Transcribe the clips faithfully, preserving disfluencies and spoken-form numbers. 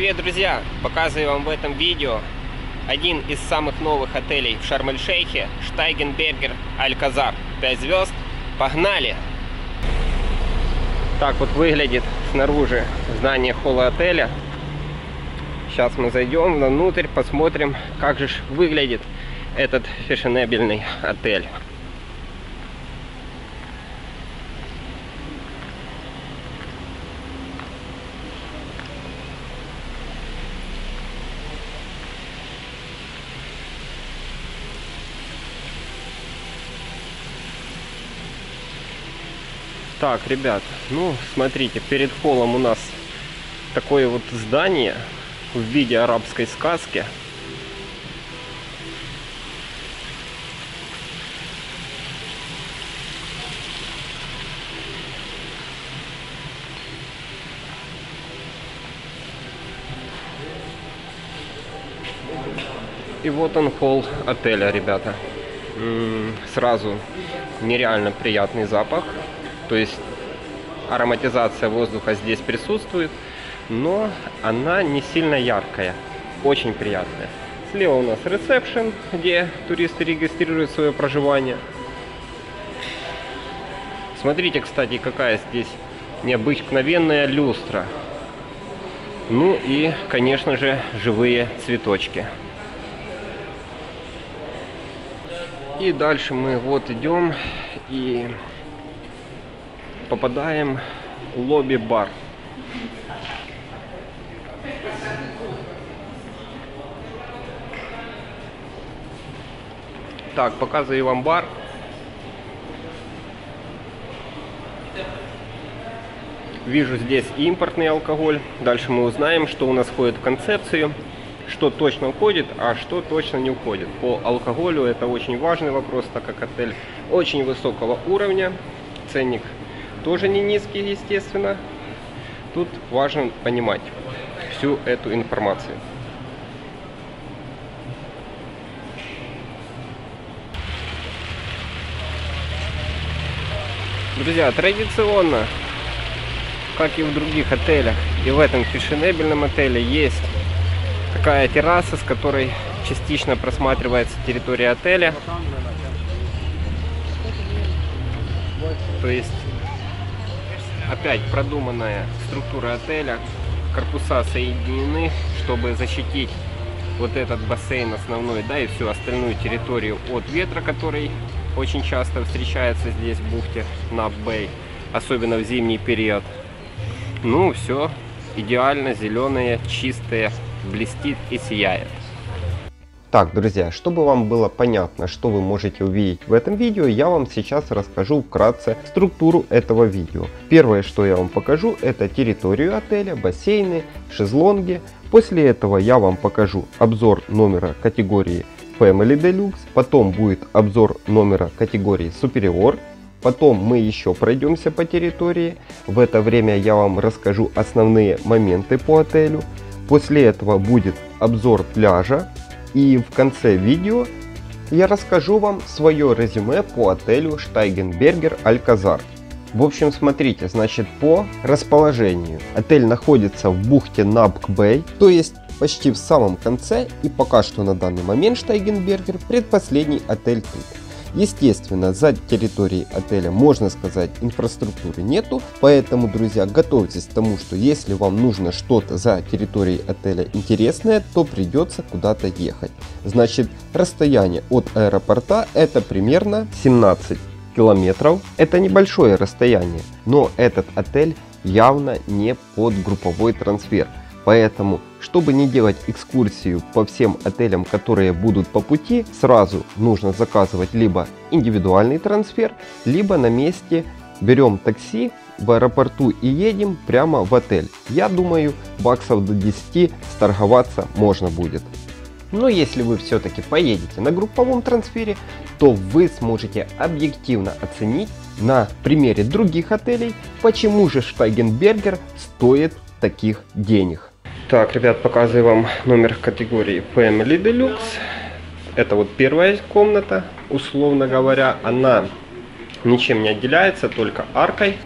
Привет, друзья! Показываю вам в этом видео один из самых новых отелей в Шарм-эль-Шейхе, Штайгенбергер Аль-Казар. пять звезд. Погнали! Так вот выглядит снаружи здание холла отеля. Сейчас мы зайдем внутрь, посмотрим, как же выглядит этот фешенебельный отель. Так, ребят, ну смотрите, перед холлом у нас такое вот здание в виде арабской сказки. И вот он, холл отеля, ребята. М-м, сразу нереально приятный запах. То есть ароматизация воздуха здесь присутствует, но она не сильно яркая, очень приятная. Слева у нас ресепшн, где туристы регистрируют свое проживание. Смотрите, кстати, какая здесь необыкновенная люстра. Ну и, конечно же, живые цветочки. И дальше мы вот идем и... попадаем в лобби-бар. Так, показываю вам бар. Вижу здесь импортный алкоголь. Дальше мы узнаем, что у нас входит в концепцию, что точно уходит, а что точно не уходит. По алкоголю это очень важный вопрос, так как отель очень высокого уровня. Ценник тоже не низкий, естественно. Тут важно понимать всю эту информацию. Друзья, традиционно, как и в других отелях, и в этом фешенебельном отеле есть такая терраса, с которой частично просматривается территория отеля. То есть опять продуманная структура отеля. Корпуса соединены, чтобы защитить вот этот бассейн основной, да, и всю остальную территорию от ветра, который очень часто встречается здесь, в бухте Набқ Бэй, особенно в зимний период. Ну, все идеально зеленое, чистое, блестит и сияет. Так, друзья, чтобы вам было понятно, что вы можете увидеть в этом видео, я вам сейчас расскажу вкратце структуру этого видео. Первое, что я вам покажу, это территорию отеля, бассейны, шезлонги. После этого я вам покажу обзор номера категории Family Deluxe, потом будет обзор номера категории Superior. Потом мы еще пройдемся по территории. В это время я вам расскажу основные моменты по отелю. После этого будет обзор пляжа. И в конце видео я расскажу вам свое резюме по отелю Штайгенбергер Аль-Казар. В общем, смотрите, значит, по расположению. Отель находится в бухте Набқ Бэй, то есть почти в самом конце, и пока что на данный момент Штайгенбергер предпоследний отель тут. Естественно, за территорией отеля, можно сказать, инфраструктуры нету, поэтому, друзья, готовьтесь к тому, что если вам нужно что-то за территорией отеля интересное, то придется куда-то ехать. Значит, расстояние от аэропорта это примерно семнадцать километров. Это небольшое расстояние, но этот отель явно не под групповой трансфер. Поэтому, чтобы не делать экскурсию по всем отелям, которые будут по пути, сразу нужно заказывать либо индивидуальный трансфер, либо на месте берем такси в аэропорту и едем прямо в отель. Я думаю, баксов до десяти сторговаться можно будет. Но если вы все-таки поедете на групповом трансфере, то вы сможете объективно оценить на примере других отелей, почему же Штайгенбергер стоит таких денег. Так, ребят, показываю вам номер категории Family Deluxe. Это вот первая комната, условно говоря. Она ничем не отделяется, только аркой.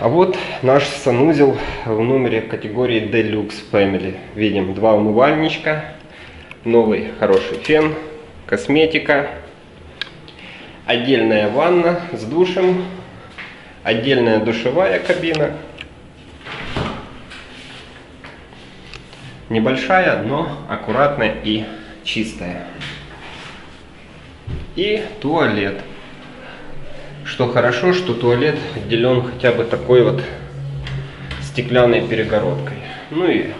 А вот наш санузел в номере категории Deluxe Family. Видим два умывальничка, новый хороший фен, косметика, отдельная ванна с душем, отдельная душевая кабина. Небольшая, но аккуратная и чистая. И туалет. Что хорошо, что туалет отделен хотя бы такой вот стеклянной перегородкой. Ну и,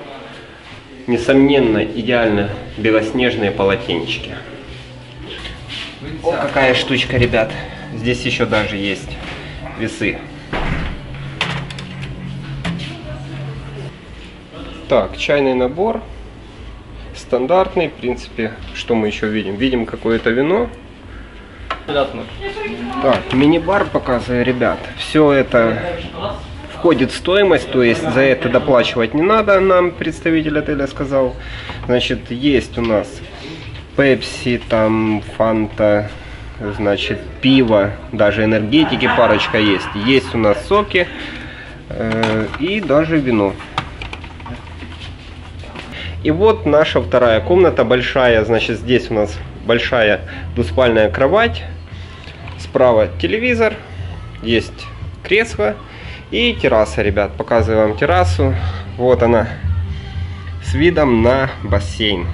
несомненно, идеально белоснежные полотенчики. О, какая штучка, ребят. Здесь еще даже есть весы. Так, чайный набор. Стандартный, в принципе. Что мы еще видим? Видим какое-то вино. Так, мини-бар показываю, ребят. Все это входит в стоимость, то есть за это доплачивать не надо, нам представитель отеля сказал. Значит, есть у нас пепси, там, фанта, значит, пиво, даже энергетики парочка есть. Есть у нас соки э, и даже вино. И вот наша вторая комната большая, значит, здесь у нас большая двуспальная кровать. Справа телевизор, есть кресло и терраса, ребят. Показываю вам террасу. Вот она с видом на бассейн.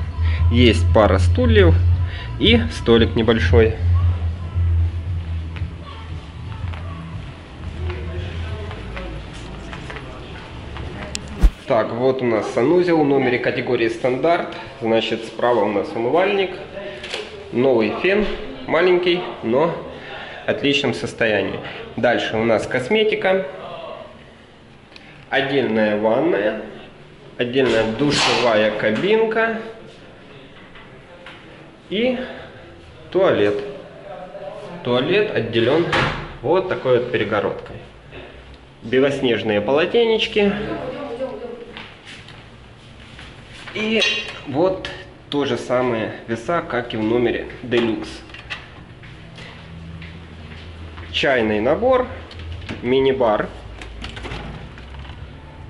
Есть пара стульев и столик небольшой. Так, вот у нас санузел в номере категории стандарт. Значит, справа у нас умывальник. Новый фен, маленький, но в отличном состоянии. Дальше у нас косметика, отдельная ванная, отдельная душевая кабинка и туалет. Туалет отделен вот такой вот перегородкой. Белоснежные полотенечки. И вот то же самое веса, как и в номере Deluxe. Чайный набор, мини-бар,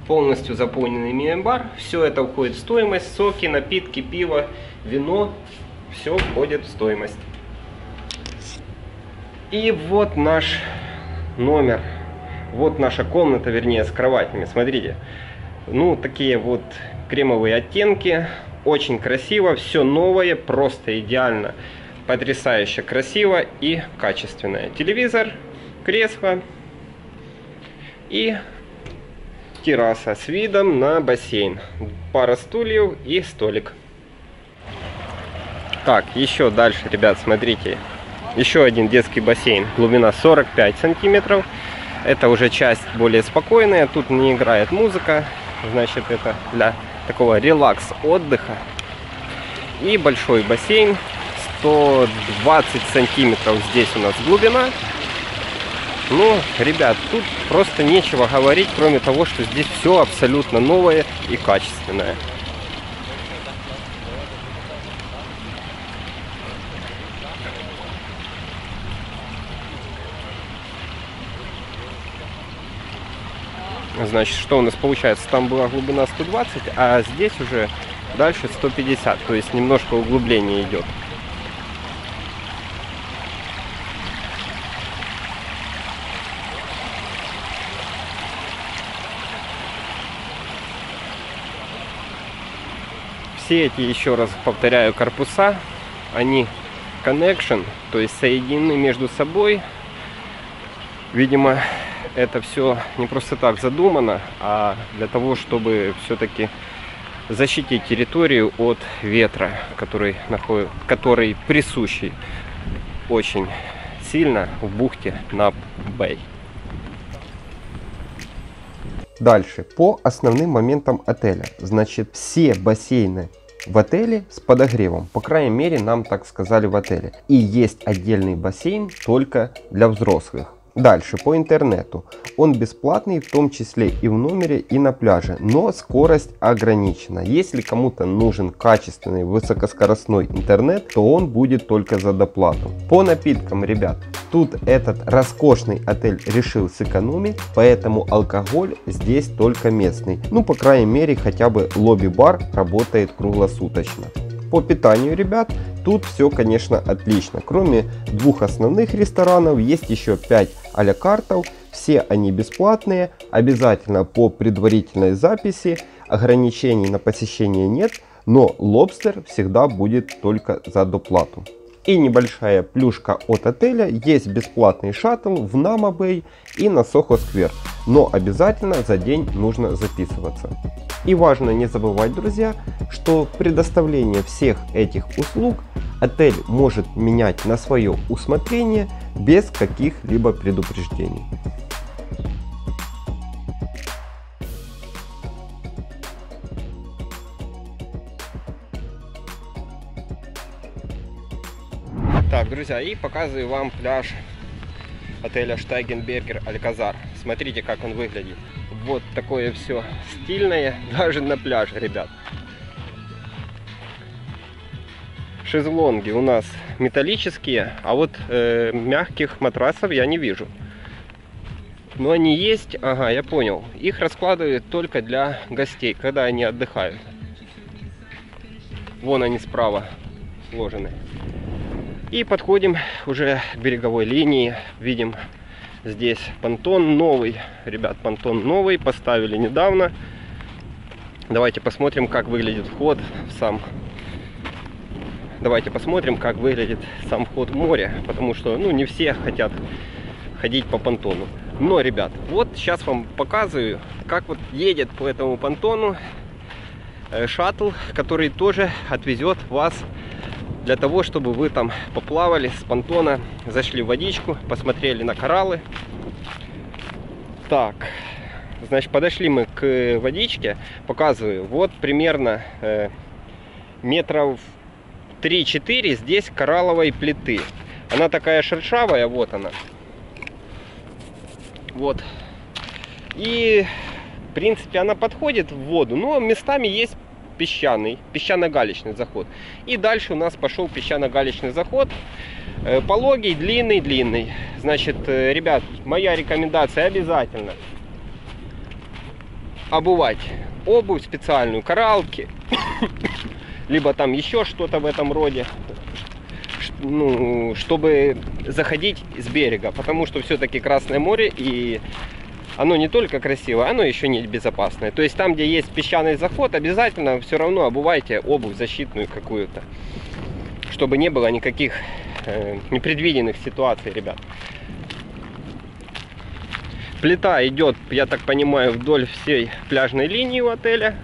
полностью заполненный мини-бар. Все это входит в стоимость. Соки, напитки, пиво, вино, все входит в стоимость. И вот наш номер, вот наша комната, вернее, с кроватями. Смотрите, ну такие вот кремовые оттенки. Очень красиво, все новое, просто идеально, потрясающе красиво и качественное. Телевизор, кресло и терраса с видом на бассейн. Пара стульев и столик. Так, еще дальше, ребят, смотрите. Еще один детский бассейн. Глубина сорок пять сантиметров. Это уже часть более спокойная. Тут не играет музыка. Значит, это для такого релакс отдыха. И большой бассейн, сто двадцать сантиметров здесь у нас глубина. Ну, ребят, тут просто нечего говорить, кроме того, что здесь все абсолютно новое и качественное. Значит, что у нас получается? Там была глубина сто двадцать, а здесь уже дальше сто пятьдесят, то есть немножко углубление идет. Все эти, еще раз повторяю, корпуса, они connection, то есть соединены между собой. Видимо, это все не просто так задумано, а для того, чтобы все-таки защитить территорию от ветра, который, находит, который присущий очень сильно в бухте Наб Бэй. Дальше, по основным моментам отеля. Значит, все бассейны в отеле с подогревом, по крайней мере, нам так сказали в отеле. И есть отдельный бассейн только для взрослых. Дальше по интернету. Он бесплатный, в том числе и в номере, и на пляже, но скорость ограничена. Если кому-то нужен качественный высокоскоростной интернет, то он будет только за доплату. По напиткам, ребят, тут этот роскошный отель решил сэкономить, поэтому алкоголь здесь только местный. Ну, по крайней мере, хотя бы лобби-бар работает круглосуточно. По питанию, ребят, тут все, конечно, отлично. Кроме двух основных ресторанов, есть еще пять а-ля картов. Все они бесплатные, обязательно по предварительной записи. Ограничений на посещение нет, но лобстер всегда будет только за доплату. И небольшая плюшка от отеля, есть бесплатный шаттл в Набq Bay и на Soho Square, но обязательно за день нужно записываться. И важно не забывать, друзья, что предоставление всех этих услуг отель может менять на свое усмотрение без каких-либо предупреждений. Так, друзья, и показываю вам пляж отеля Штайгенбергер Альказар. Смотрите, как он выглядит. Вот такое все стильное, даже на пляже, ребят. Шезлонги у нас металлические, а вот э, мягких матрасов я не вижу. Но они есть, ага, я понял. Их раскладывают только для гостей, когда они отдыхают. Вон они справа сложены. И подходим уже к береговой линии, видим здесь понтон новый, ребят, понтон новый, поставили недавно. Давайте посмотрим, как выглядит вход в сам. Давайте посмотрим, как выглядит сам вход в море, потому что, ну, не все хотят ходить по понтону. Но, ребят, вот сейчас вам показываю, как вот едет по этому понтону шаттл, который тоже отвезет вас. Для того, чтобы вы там поплавали с понтона, зашли в водичку, посмотрели на кораллы. Так, значит, подошли мы к водичке. Показываю, вот примерно э, метров три-четыре здесь коралловой плиты. Она такая шершавая, вот она. Вот. И, в принципе, она подходит в воду, но местами есть песчаный, песчано-галечный заход. И дальше у нас пошел песчано-галечный заход. Пологий, длинный, длинный. Значит, ребят, моя рекомендация обязательно обувать обувь специальную, коралки, либо там еще что-то в этом роде, ну, чтобы заходить с берега. Потому что все-таки Красное море, и оно не только красивое, оно еще не безопасное. То есть там, где есть песчаный заход, обязательно все равно обувайте обувь защитную какую-то, чтобы не было никаких э, непредвиденных ситуаций, ребят. Плита идет, я так понимаю, вдоль всей пляжной линии у отеля.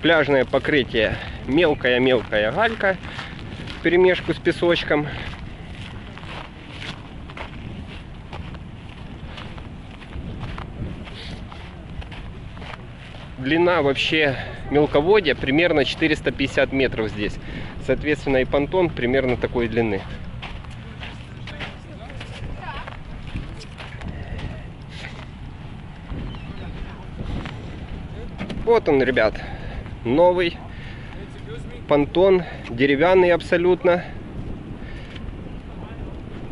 Пляжное покрытие мелкая-мелкая галька в перемешку с песочком. Длина вообще мелководья примерно четыреста пятьдесят метров здесь. Соответственно, и понтон примерно такой длины. Вот он, ребят, новый понтон, деревянный абсолютно,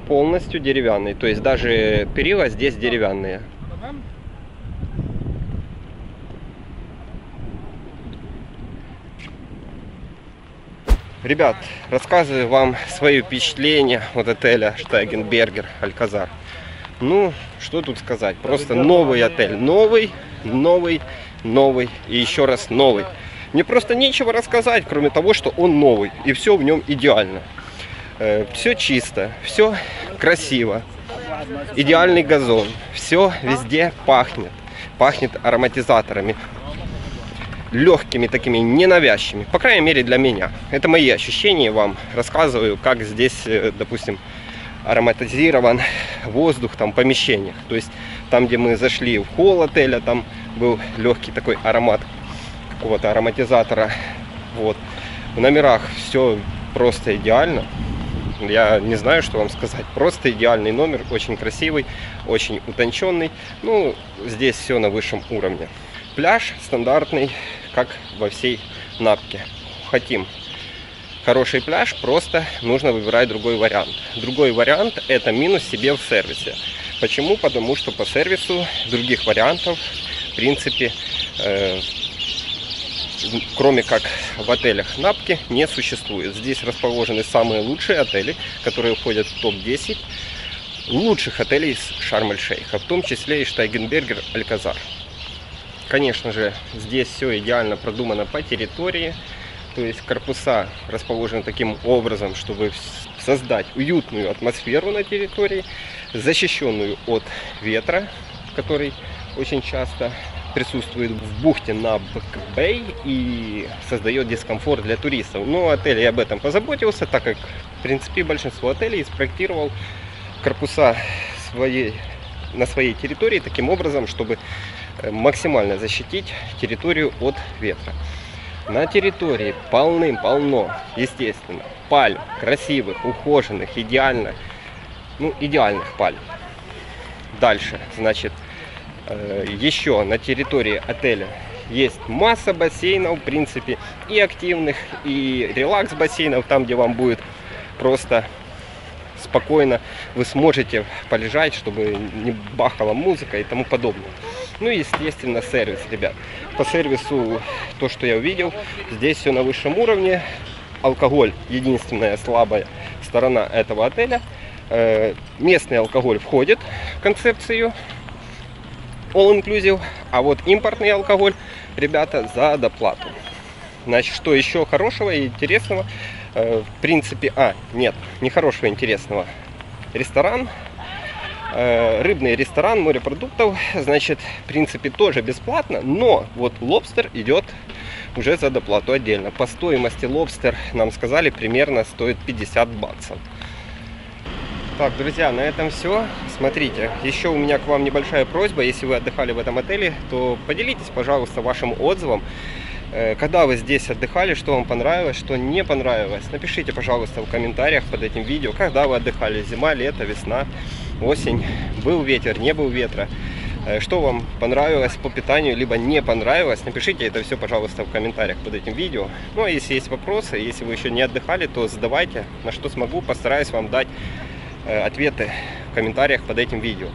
полностью деревянный, то есть даже перила здесь деревянные. Ребят, рассказываю вам свои впечатления от отеля Штайгенбергер Альказар. Ну, что тут сказать, просто новый отель, новый, новый, новый и еще раз новый. Мне просто нечего рассказать, кроме того, что он новый. И все в нем идеально. Все чисто, все красиво. Идеальный газон. Все везде пахнет. Пахнет ароматизаторами. Легкими такими, ненавязчивыми. По крайней мере, для меня. Это мои ощущения, вам рассказываю, как здесь, допустим, ароматизирован воздух там, в помещениях. То есть, там, где мы зашли в холл отеля, там был легкий такой аромат какого-то ароматизатора. Вот В номерах все просто идеально. Я не знаю, что вам сказать. Просто идеальный номер, очень красивый, очень утонченный. Ну, здесь все на высшем уровне. Пляж стандартный, как во всей Набке. Хотим хороший пляж, просто нужно выбирать другой вариант. Другой вариант — это минус себе в сервисе. Почему? Потому что по сервису других вариантов, в принципе, э, кроме как в отелях Набки, не существует. Здесь расположены самые лучшие отели, которые входят в топ десять лучших отелей из Шарм-эль-Шейха, в том числе и Штайгенбергер Альказар. Конечно же, здесь все идеально продумано по территории. То есть корпуса расположены таким образом, чтобы создать уютную атмосферу на территории, защищенную от ветра, который очень часто присутствует в бухте Набқ Бэй и создает дискомфорт для туристов. Но отель об этом позаботился, так как, в принципе, большинство отелей спроектировал корпуса своей, на своей территории таким образом, чтобы максимально защитить территорию от ветра. На территории полным-полно, естественно, пальм, красивых, ухоженных, идеально, ну, идеальных пальм. Дальше, значит, еще на территории отеля есть масса бассейнов, в принципе, и активных, и релакс-бассейнов, там, где вам будет просто спокойно, вы сможете полежать, чтобы не бахала музыка и тому подобное. Ну и, естественно, сервис, ребят. По сервису, то, что я увидел, здесь все на высшем уровне. Алкоголь — единственная слабая сторона этого отеля. Э, местный алкоголь входит в концепцию олл инклюзив, а вот импортный алкоголь, ребята, за доплату. Значит, что еще хорошего и интересного? Э, в принципе, а, нет, не хорошего, интересного. Ресторан. Рыбный ресторан морепродуктов, значит, в принципе, тоже бесплатно, но вот лобстер идет уже за доплату отдельно. По стоимости лобстер, нам сказали, примерно стоит пятьдесят баксов. Так, друзья, на этом все. Смотрите, еще у меня к вам небольшая просьба. Если вы отдыхали в этом отеле, то поделитесь, пожалуйста, вашим отзывом. Когда вы здесь отдыхали, что вам понравилось, что не понравилось. Напишите, пожалуйста, в комментариях под этим видео, когда вы отдыхали. Зима, лето, весна, осень. Был ветер, не был ветра. Что вам понравилось по питанию, либо не понравилось. Напишите это все, пожалуйста, в комментариях под этим видео. Ну, а если есть вопросы, если вы еще не отдыхали, то задавайте. На что смогу, постараюсь вам дать ответы в комментариях под этим видео.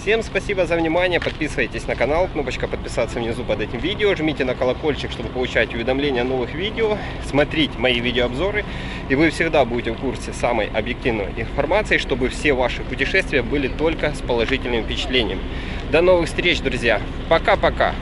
Всем спасибо за внимание, подписывайтесь на канал, кнопочка подписаться внизу под этим видео, жмите на колокольчик, чтобы получать уведомления о новых видео, смотрите мои видеообзоры, и вы всегда будете в курсе самой объективной информации, чтобы все ваши путешествия были только с положительными впечатлениями. До новых встреч, друзья! Пока-пока!